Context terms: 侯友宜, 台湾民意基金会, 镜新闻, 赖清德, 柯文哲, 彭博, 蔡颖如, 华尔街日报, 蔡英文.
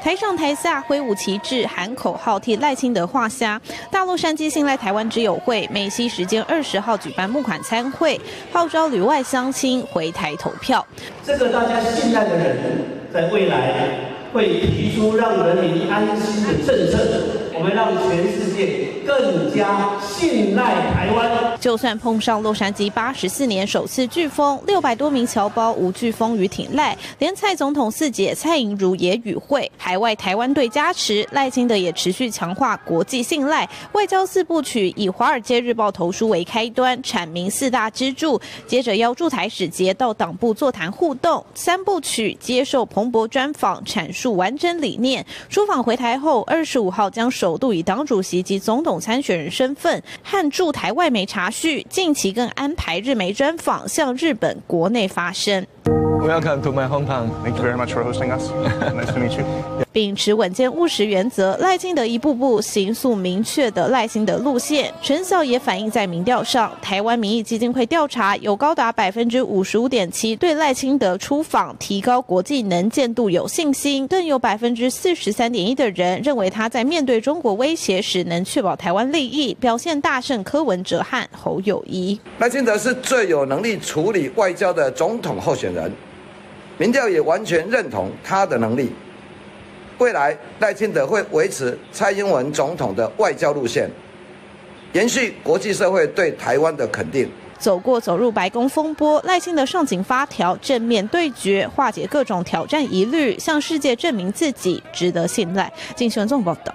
台上台下挥舞旗帜、喊口号，替赖清德画虾。大洛杉矶信赖台湾之友会美西时间20号举办募款参会，号召旅外乡亲回台投票。这个大家信赖的人，在未来会提出让人民安心的政策，我们让全世界 更加信赖台湾。就算碰上洛杉矶84年首次飓风，600多名侨胞无惧风雨挺赖，连蔡总统四姐蔡颖如也与会。海外台湾队加持，赖清德也持续强化国际信赖。外交四部曲以《华尔街日报》投书为开端，阐明4大支柱，接着邀驻台使节到党部座谈互动。3部曲接受彭博专访，阐述完整理念。出访回台后，25号将首度以党主席及总统 参选人身份和驻台外媒查叙，近期更安排日媒专访，向日本国内发声。 Welcome to my hometown. Thank you very much for hosting us. Nice to meet you. 秉持稳健务实原则，赖清德一步步行塑明确的赖清德路线，成效也反映在民调上。台湾民意基金会调查，有高达55.7% 对赖清德出访提高国际能见度有信心，更有43.1% 的人认为他在面对中国威胁时能确保台湾利益，表现大胜柯文哲和侯友宜。赖清德是最有能力处理外交的总统候选人。 民调也完全认同他的能力。未来赖清德会维持蔡英文总统的外交路线，延续国际社会对台湾的肯定。 走入白宫风波，赖清德上紧发条，正面对决，化解各种挑战疑虑，向世界证明自己值得信赖。镜新闻综合报道。